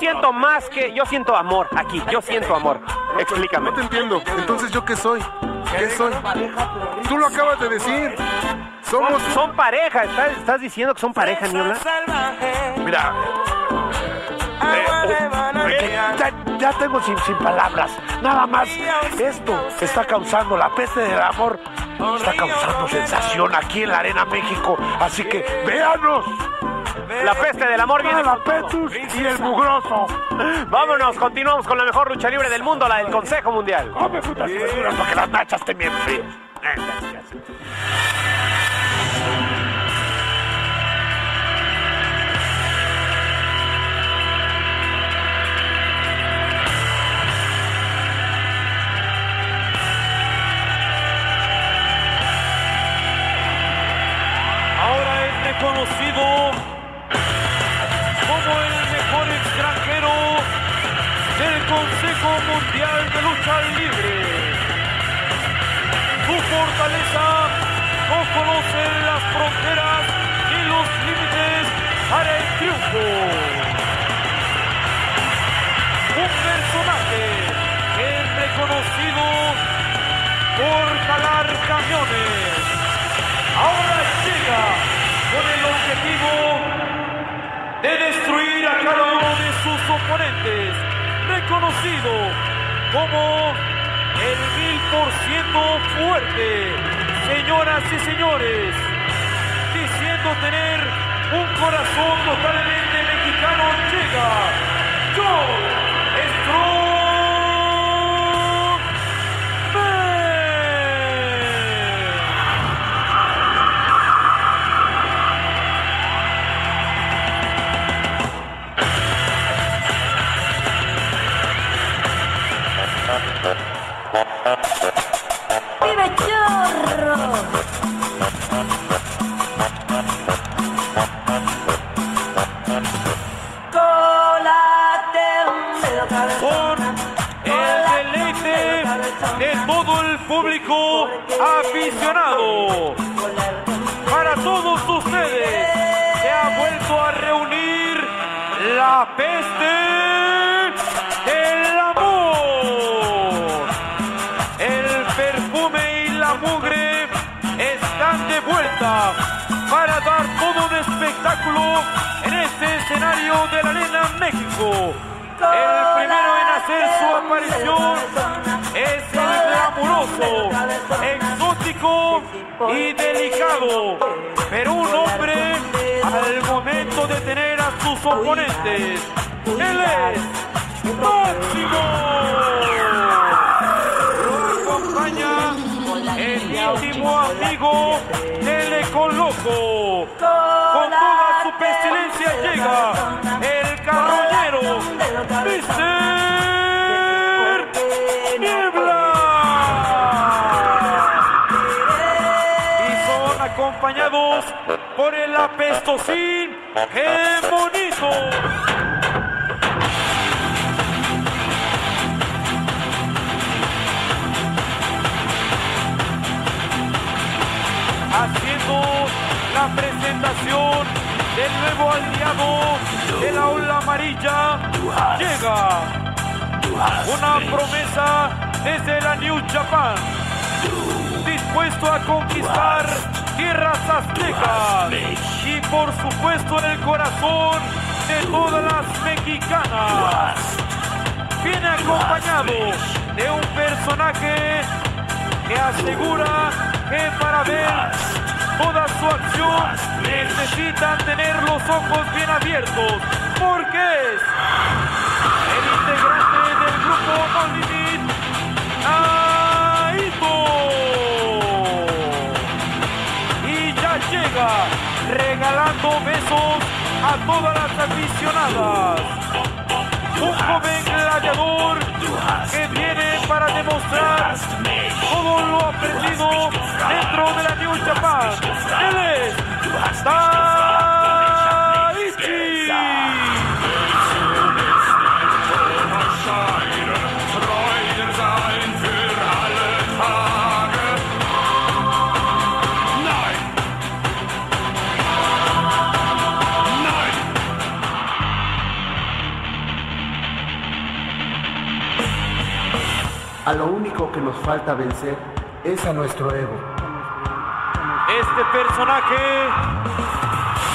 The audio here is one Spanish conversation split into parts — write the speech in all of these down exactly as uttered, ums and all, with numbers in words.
Siento más que... Yo siento amor aquí. Yo siento amor. Explícame. No te entiendo. Entonces, ¿yo qué soy? ¿Qué soy? Tú lo acabas de decir. Somos... Son pareja. ¿Estás, estás diciendo que son pareja, Niebla? Mira. Eh, ya, ya tengo sin, sin palabras. Nada más. Esto está causando la peste del amor. Está causando sensación aquí en la Arena México. Así que, véanos. La peste del amor viene la Petus y el mugroso. Vámonos, continuamos con la mejor lucha libre del mundo, la del Consejo Mundial. Come putas verduras para que las nachas te bien frías. Ahora es reconocido como el mejor extranjero del Consejo Mundial de Lucha Libre. Su fortaleza no conoce las fronteras ni los límites para el triunfo. Un personaje que es reconocido por calar camiones. Ahora llega con el objetivo de destruir a cada uno de sus oponentes, reconocido como el mil por ciento fuerte, señoras y señores, diciendo tener un corazón totalmente mexicano, llega John Stroud. ¡Vive Chorro! Con el deleite de todo el público aficionado. Para todos ustedes se ha vuelto a reunir la peste del amor. Mugre están de vuelta para dar todo un espectáculo en este escenario de la Arena México. El primero en hacer su aparición es el glamuroso, exótico y delicado, pero un hombre al momento de tener a sus oponentes. Él es Máximo. El íntimo amigo Telecoloco. Con toda su pestilencia llega el carroñero Mister Niebla. Y son acompañados por el apestosín Gemonito. Haciendo la presentación del nuevo aliado de la ola amarilla, llega una promesa desde la New Japan, dispuesto a conquistar tierras aztecas y por supuesto en el corazón de todas las mexicanas. Viene acompañado de un personaje que asegura que para ver toda su acción necesitan tener los ojos bien abiertos, porque es el integrante del grupo No Limit, Naito. Y ya llega regalando besos a todas las aficionadas. Un joven gladiador que viene para demostrar todo lo aprendido dentro de la New Japan. Él es Taichi. A lo único que nos falta vencer es a nuestro ego. Este personaje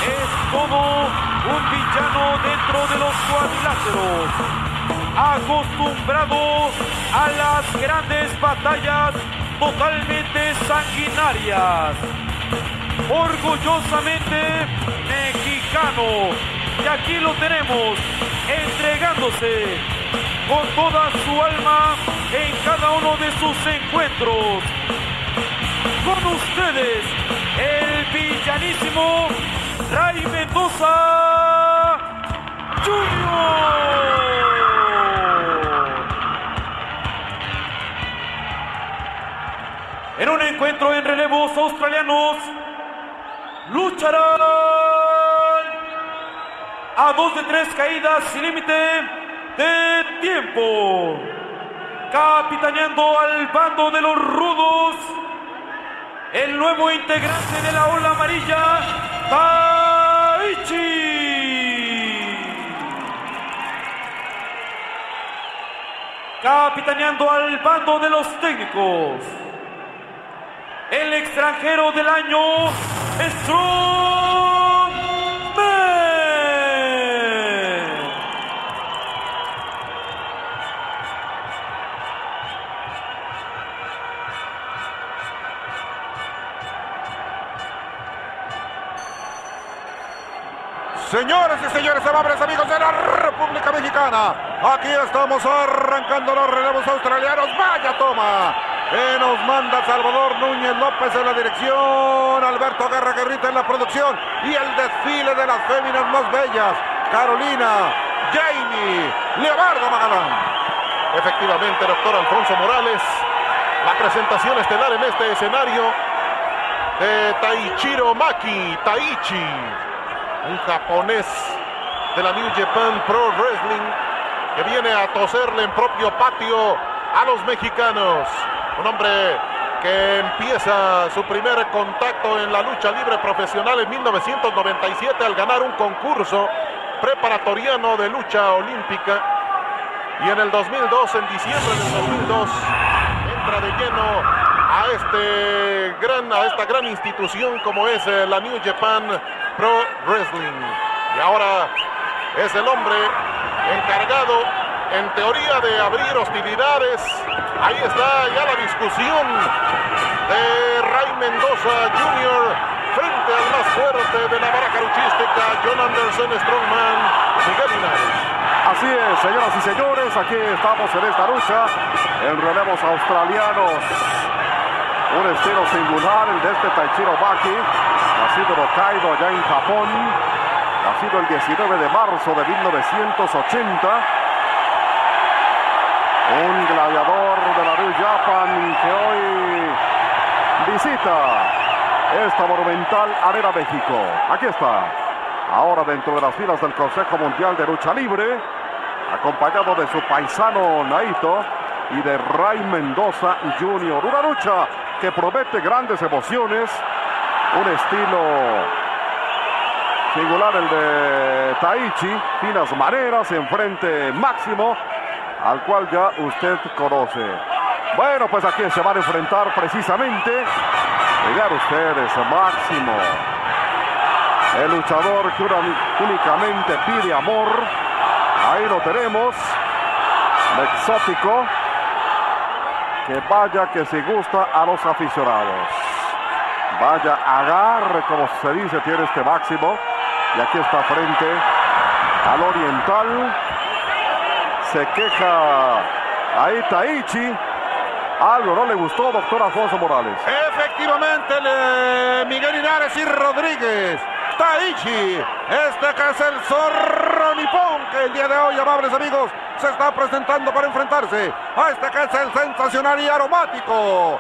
es como un villano dentro de los cuadriláteros, acostumbrado a las grandes batallas totalmente sanguinarias, orgullosamente mexicano, y aquí lo tenemos entregándose con toda su alma en cada uno de sus encuentros. Con ustedes, el villanísimo Ray Mendoza junior En un encuentro en relevos australianos, lucharán a dos de tres caídas sin límite de tiempo. Capitaneando al bando de los rudos, el nuevo integrante de la ola amarilla, Taichi. Capitaneando al bando de los técnicos, el extranjero del año, Strongman. Señoras y señores, amables amigos de la República Mexicana, aquí estamos arrancando los relevos australianos. ¡Vaya toma! Eh, nos manda Salvador Núñez López en la dirección, Alberto Guerra Guerrita en la producción, y el desfile de las féminas más bellas, Carolina, Jamie, Leobardo Magalán. Efectivamente, doctor Alfonso Morales, la presentación estelar en este escenario de Taichiro Maki, Taichi, un japonés de la New Japan Pro Wrestling, que viene a toserle en propio patio a los mexicanos. Un hombre que empieza su primer contacto en la lucha libre profesional en mil novecientos noventa y siete al ganar un concurso preparatoriano de lucha olímpica. Y en el dos mil dos, en diciembre del dos mil dos, entra de lleno a, este gran, a esta gran institución como es la New Japan Pro Wrestling. Y ahora es el hombre encargado, en teoría, de abrir hostilidades. Ahí está ya la discusión de Ray Mendoza junior frente al más fuerte de la baraja luchística, John Anderson Strongman, Miguel Hinares. Así es, señoras y señores, aquí estamos en esta lucha en relevos australianos. Un estilo singular, el de este Taichiro Maki, nacido en Hokkaido, allá en Japón, nacido el diecinueve de marzo de mil novecientos ochenta. Un gladiador de la New Japan que hoy visita esta monumental Arena México. Aquí está, ahora dentro de las filas del Consejo Mundial de Lucha Libre, acompañado de su paisano Naito y de Ray Mendoza junior Una lucha que promete grandes emociones, un estilo singular el de Taichi, finas maneras, enfrente Máximo, al cual ya usted conoce. Bueno, pues aquí se van a enfrentar precisamente, mirar ustedes, Máximo, el luchador que una, únicamente pide amor. Ahí lo tenemos, el exótico, que vaya que se gusta a los aficionados. Vaya agarre, como se dice, tiene este Máximo. Y aquí está frente al oriental. Se queja ahí Taichi, algo no le gustó, doctor Alfonso Morales. Efectivamente, le... Miguel Hinares y Rodríguez, Taichi, este que es el zorro nipón, que el día de hoy, amables amigos, se está presentando para enfrentarse a este que es el sensacional y aromático.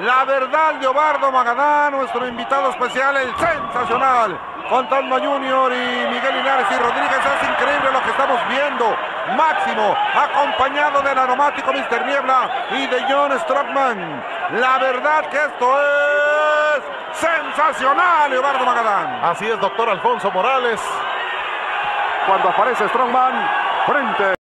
La verdad, Leobardo Magadán, nuestro invitado especial, el sensacional, contando a Junior y Miguel Hinares y Rodríguez, es increíble lo que estamos viendo. Máximo, acompañado del aromático mister Niebla y de John Stroudman. La verdad que esto es sensacional, Leobardo Magadán. Así es, doctor Alfonso Morales. Cuando aparece Strongman, frente...